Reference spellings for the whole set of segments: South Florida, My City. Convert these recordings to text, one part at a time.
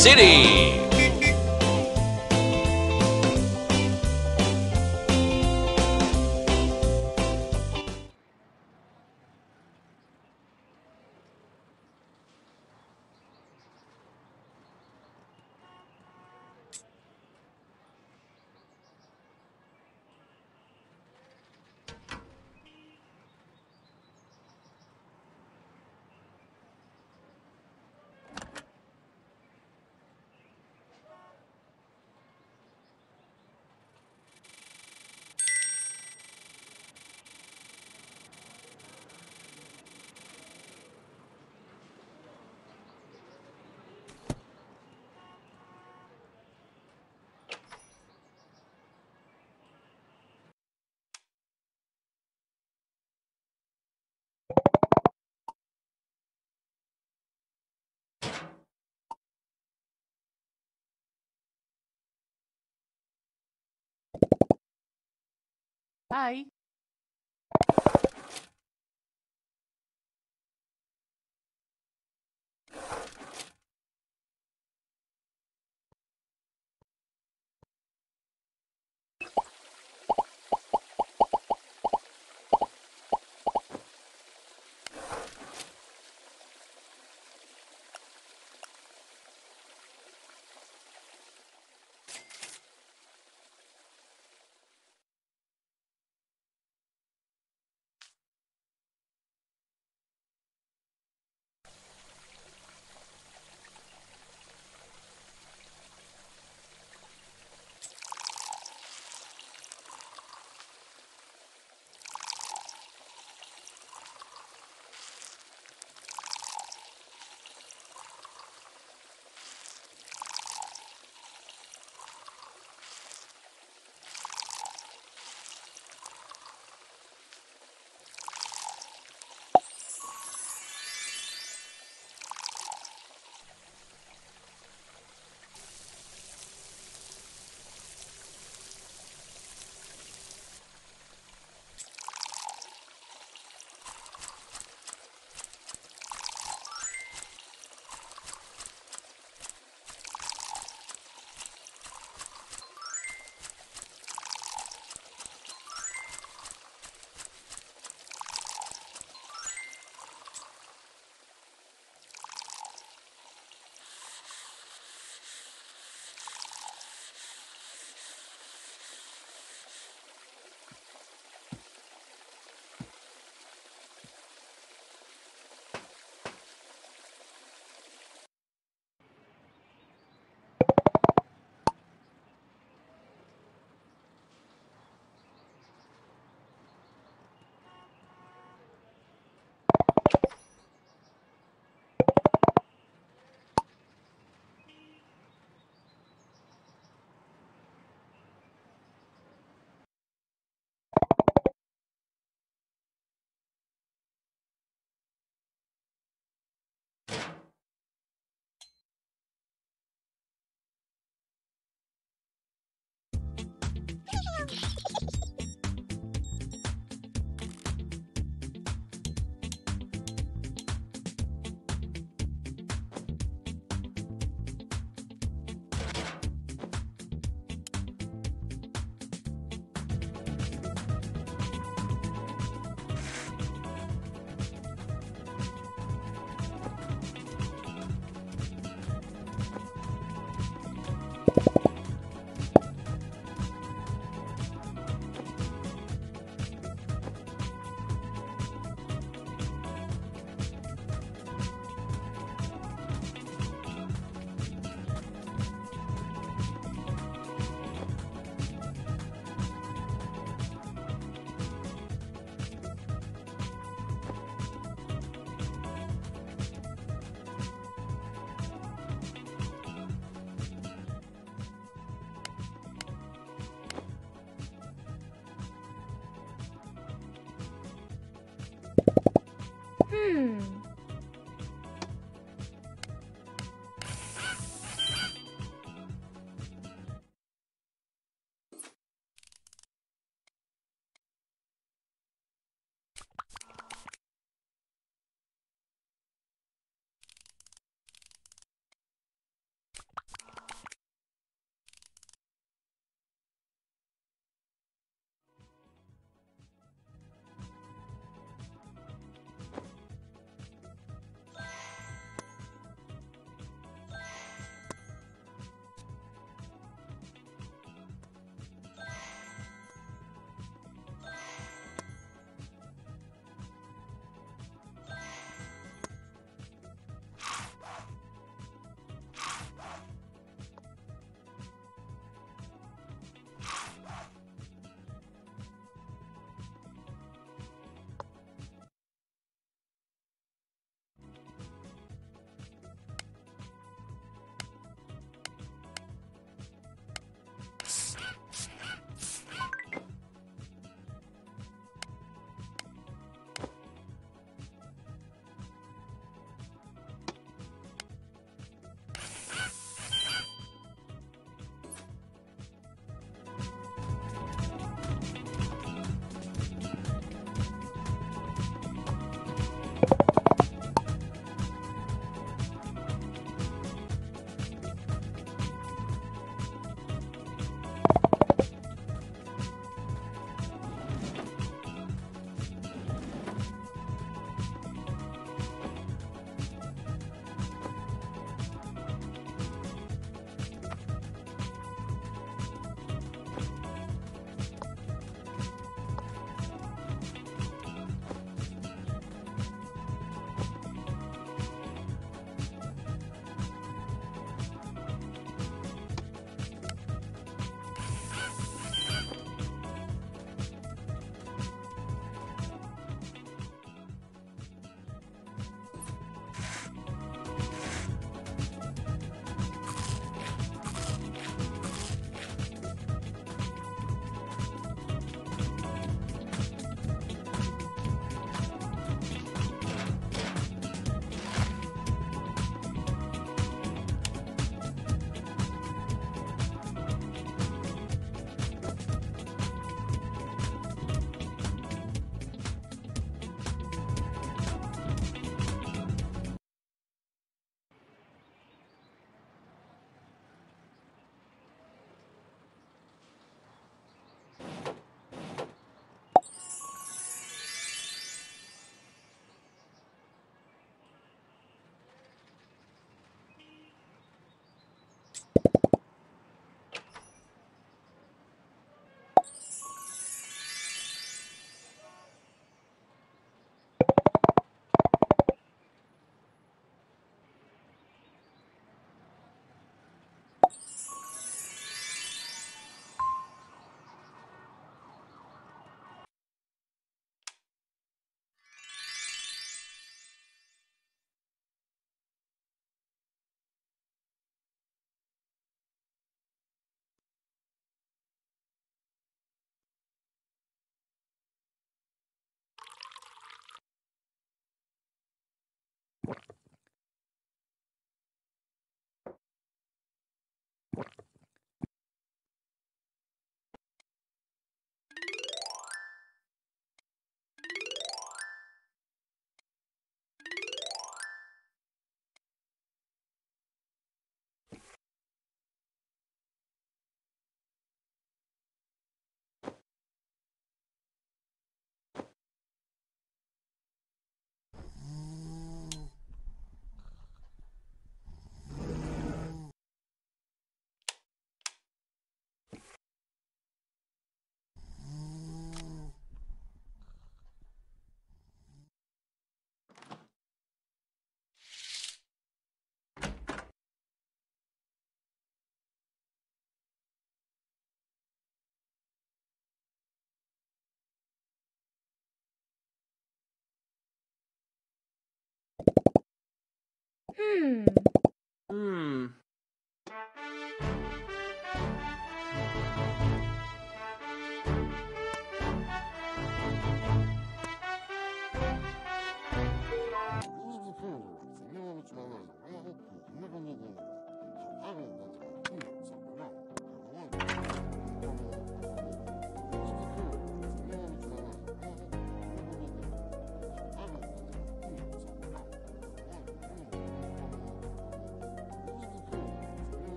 City. Hi.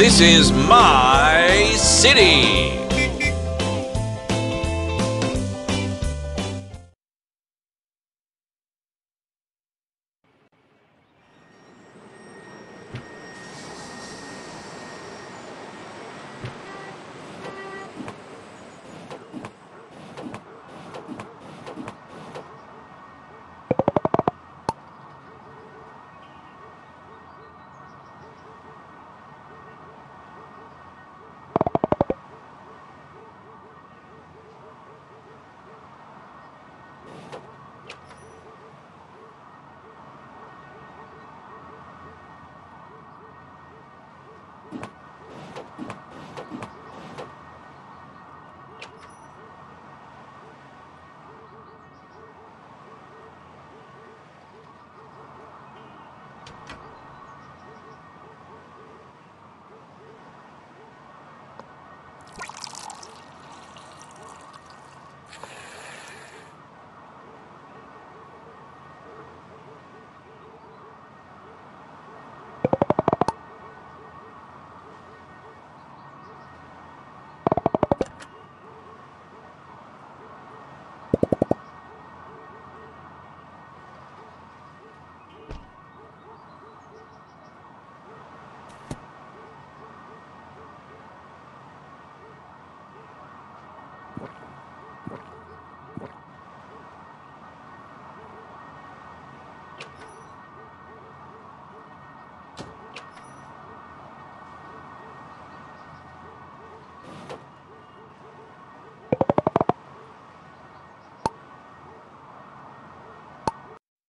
This is My City.